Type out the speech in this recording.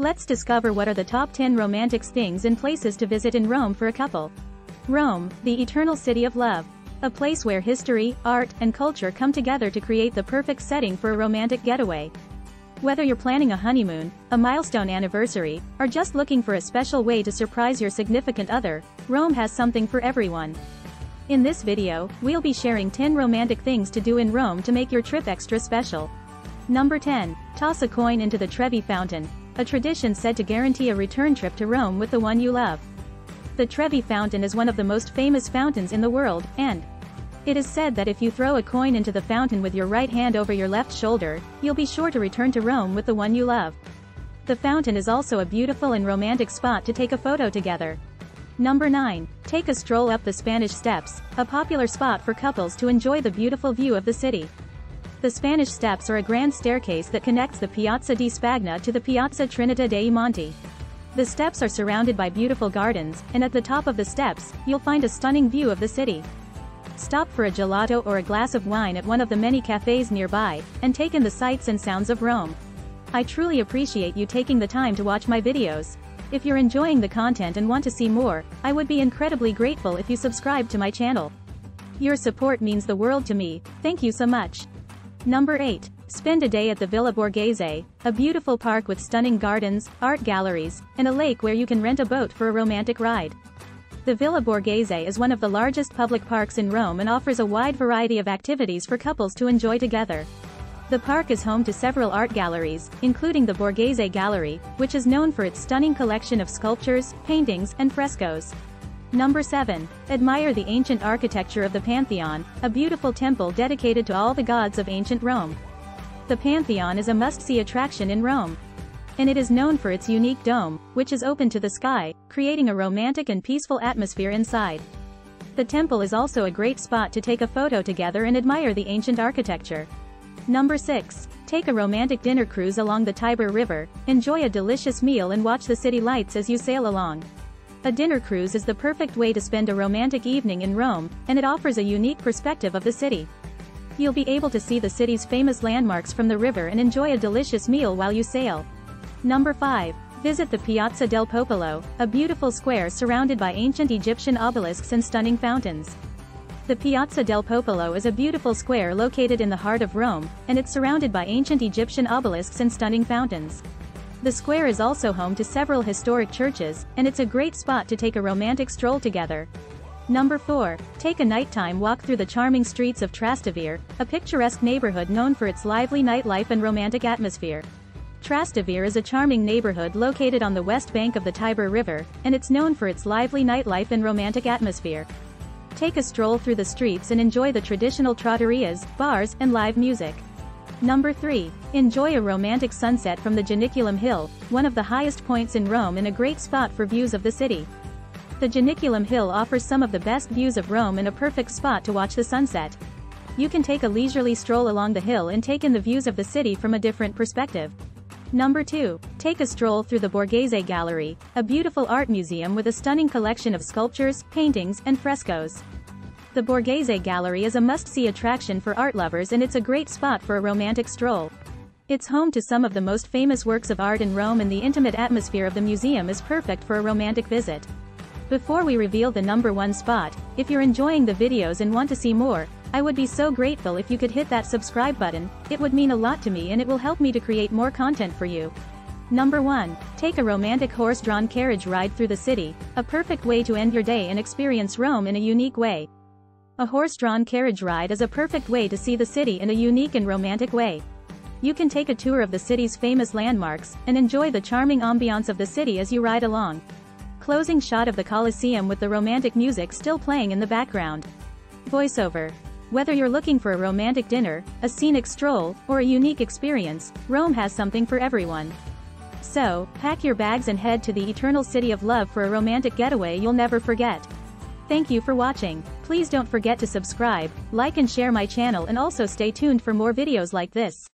Let's discover what are the top 10 romantic things and places to visit in Rome for a couple. Rome, the eternal city of love. A place where history, art, and culture come together to create the perfect setting for a romantic getaway. Whether you're planning a honeymoon, a milestone anniversary, or just looking for a special way to surprise your significant other, Rome has something for everyone. In this video, we'll be sharing 10 romantic things to do in Rome to make your trip extra special. Number 10. Toss a coin into the Trevi Fountain, a tradition said to guarantee a return trip to Rome with the one you love. The Trevi Fountain is one of the most famous fountains in the world, and it is said that if you throw a coin into the fountain with your right hand over your left shoulder, you'll be sure to return to Rome with the one you love. The fountain is also a beautiful and romantic spot to take a photo together. Number 9. Take a stroll up the Spanish Steps, a popular spot for couples to enjoy the beautiful view of the city. The Spanish Steps are a grand staircase that connects the Piazza di Spagna to the Piazza Trinità dei Monti. The steps are surrounded by beautiful gardens, and at the top of the steps, you'll find a stunning view of the city. Stop for a gelato or a glass of wine at one of the many cafes nearby, and take in the sights and sounds of Rome. I truly appreciate you taking the time to watch my videos. If you're enjoying the content and want to see more, I would be incredibly grateful if you subscribe to my channel. Your support means the world to me, thank you so much. Number 8. Spend a day at the Villa Borghese, a beautiful park with stunning gardens, art galleries, and a lake where you can rent a boat for a romantic ride. The Villa Borghese is one of the largest public parks in Rome and offers a wide variety of activities for couples to enjoy together. The park is home to several art galleries, including the Borghese Gallery, which is known for its stunning collection of sculptures, paintings, and frescoes. Number 7. Admire the ancient architecture of the Pantheon, a beautiful temple dedicated to all the gods of ancient Rome. The Pantheon is a must-see attraction in Rome, and it is known for its unique dome, which is open to the sky, creating a romantic and peaceful atmosphere inside. The temple is also a great spot to take a photo together and admire the ancient architecture. Number 6. Take a romantic dinner cruise along the Tiber River, enjoy a delicious meal and watch the city lights as you sail along. A dinner cruise is the perfect way to spend a romantic evening in Rome, and it offers a unique perspective of the city. You'll be able to see the city's famous landmarks from the river and enjoy a delicious meal while you sail. Number 5. Visit the Piazza del Popolo, a beautiful square surrounded by ancient Egyptian obelisks and stunning fountains. The Piazza del Popolo is a beautiful square located in the heart of Rome, and it's surrounded by ancient Egyptian obelisks and stunning fountains. The square is also home to several historic churches, and it's a great spot to take a romantic stroll together. Number 4. Take a nighttime walk through the charming streets of Trastevere, a picturesque neighborhood known for its lively nightlife and romantic atmosphere. Trastevere is a charming neighborhood located on the west bank of the Tiber River, and it's known for its lively nightlife and romantic atmosphere. Take a stroll through the streets and enjoy the traditional trattorias, bars, and live music. Number 3. Enjoy a romantic sunset from the Janiculum Hill, one of the highest points in Rome and a great spot for views of the city. The Janiculum Hill offers some of the best views of Rome and a perfect spot to watch the sunset. You can take a leisurely stroll along the hill and take in the views of the city from a different perspective. Number 2. Take a stroll through the Borghese Gallery, a beautiful art museum with a stunning collection of sculptures, paintings, and frescoes. The Borghese Gallery is a must-see attraction for art lovers and it's a great spot for a romantic stroll. It's home to some of the most famous works of art in Rome and the intimate atmosphere of the museum is perfect for a romantic visit. Before we reveal the number 1 spot, if you're enjoying the videos and want to see more, I would be so grateful if you could hit that subscribe button, it would mean a lot to me and it will help me to create more content for you. Number 1. Take a romantic horse-drawn carriage ride through the city, a perfect way to end your day and experience Rome in a unique way. A horse-drawn carriage ride is a perfect way to see the city in a unique and romantic way. You can take a tour of the city's famous landmarks, and enjoy the charming ambiance of the city as you ride along. Closing shot of the Colosseum with the romantic music still playing in the background. Voiceover. Whether you're looking for a romantic dinner, a scenic stroll, or a unique experience, Rome has something for everyone. So, pack your bags and head to the eternal city of love for a romantic getaway you'll never forget. Thank you for watching. Please don't forget to subscribe, like and share my channel and also stay tuned for more videos like this.